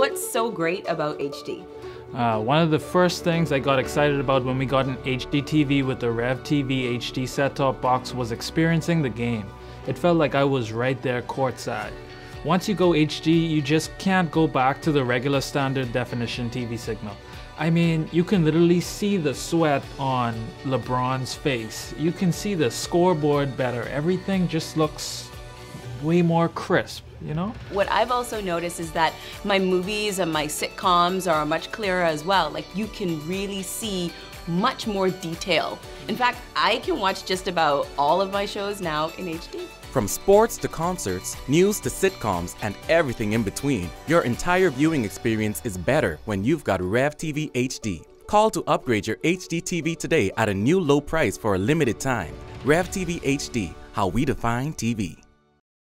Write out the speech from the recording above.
What's so great about HD? One of the first things I got excited about when we got an HD TV with the RevTV HD set-top box was experiencing the game. It felt like I was right there courtside. Once you go HD, you just can't go back to the regular standard definition TV signal. I mean, you can literally see the sweat on LeBron's face. You can see the scoreboard better. Everything just looks way more crisp. You know? What I've also noticed is that my movies and my sitcoms are much clearer as well. Like, you can really see much more detail. In fact, I can watch just about all of my shows now in HD. From sports to concerts, news to sitcoms, and everything in between, your entire viewing experience is better when you've got RevTV HD. Call to upgrade your HD TV today at a new low price for a limited time. RevTV HD, how we define TV.